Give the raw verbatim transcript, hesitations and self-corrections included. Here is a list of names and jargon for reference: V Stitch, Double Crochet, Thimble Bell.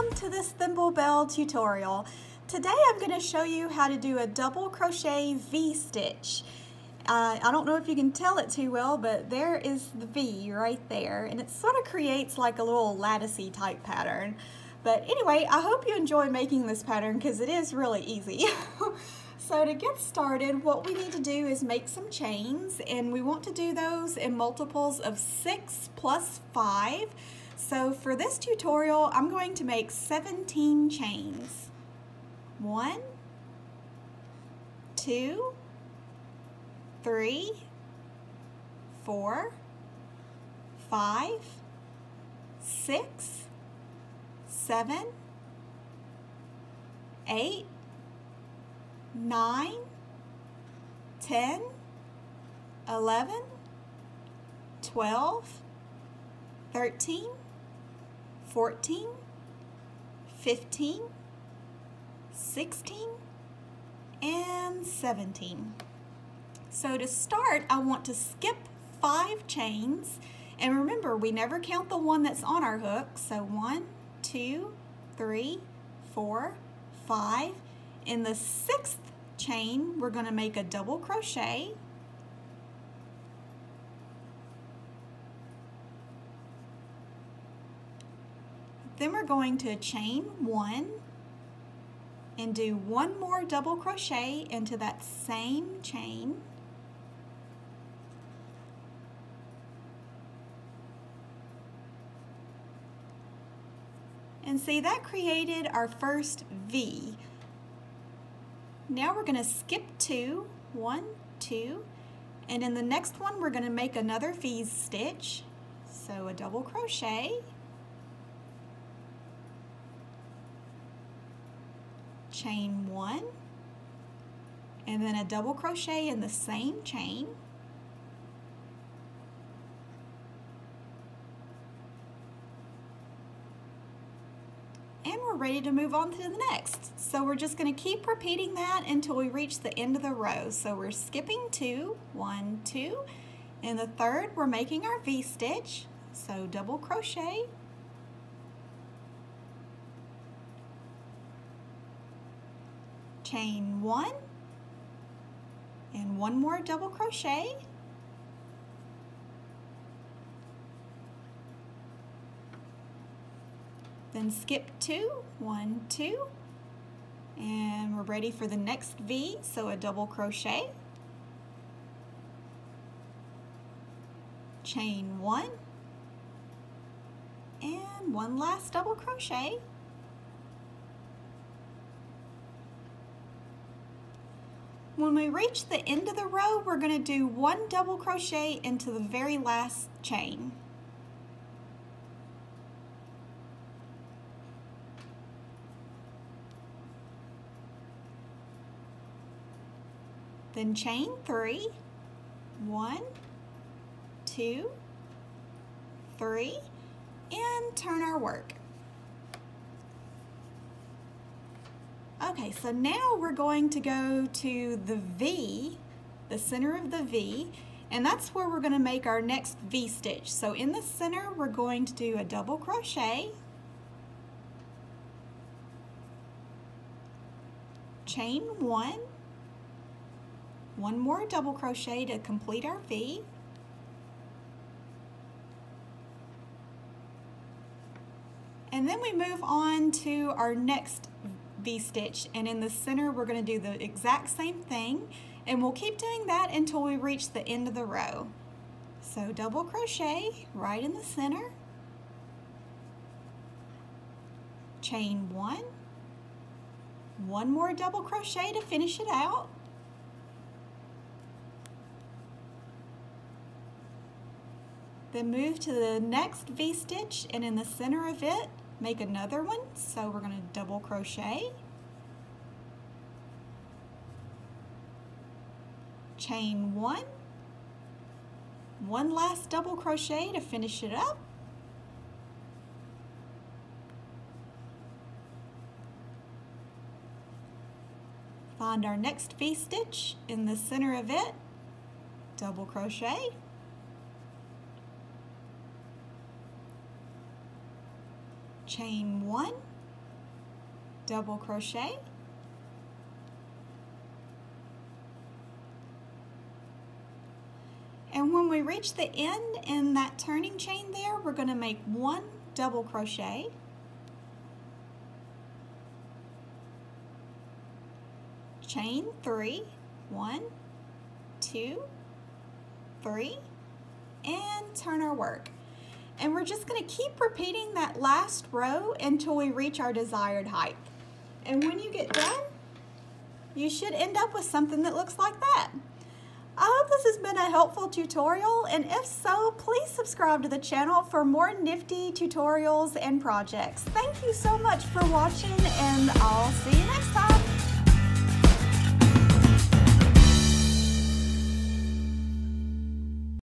Welcome to this Thimble Bell tutorial. Today I'm going to show you how to do a double crochet V-stitch. Uh, I don't know if you can tell it too well, but there is the V right there, and it sort of creates like a little latticey type pattern. But anyway, I hope you enjoy making this pattern because it is really easy. So to get started, what we need to do is make some chains, and we want to do those in multiples of six plus five. So for this tutorial, I'm going to make seventeen chains. One, two, three, four, five, six, seven, eight, nine, ten, eleven, twelve, thirteen, fourteen, fifteen, sixteen, and seventeen. So to start, I want to skip five chains. And remember, we never count the one that's on our hook. So one, two, three, four, five. In the sixth chain, we're going to make a double crochet. Then we're going to chain one and do one more double crochet into that same chain. And see, that created our first V. Now we're going to skip two, one, two, and in the next one we're going to make another V stitch. So a double crochet, chain one, and then a double crochet in the same chain. And we're ready to move on to the next. So we're just going to keep repeating that until we reach the end of the row. So we're skipping two, one, two. In the third, we're making our V stitch. So double crochet, chain one, and one more double crochet. Then skip two, one, two, and we're ready for the next V, so a double crochet, chain one, and one last double crochet. When we reach the end of the row, we're going to do one double crochet into the very last chain. Then chain three, one, two, three, and turn our work. Okay, so now we're going to go to the V, the center of the V, and that's where we're going to make our next V stitch. So in the center, we're going to do a double crochet, chain one, one more double crochet to complete our V, and then we move on to our next V-stitch, and in the center we're going to do the exact same thing, and we'll keep doing that until we reach the end of the row. So double crochet right in the center, chain one, one more double crochet to finish it out, then move to the next V-stitch, and in the center of it make another one, so we're going to double crochet, chain one, one last double crochet to finish it up, find our next V stitch, in the center of it double crochet, chain one, double crochet, and when we reach the end in that turning chain there, we're going to make one double crochet, chain three, one, two, three, and turn our work. And we're just going to keep repeating that last row until we reach our desired height. And when you get done, you should end up with something that looks like that. I hope this has been a helpful tutorial, and if so, please subscribe to the channel for more nifty tutorials and projects. Thank you so much for watching, and I'll see you next time.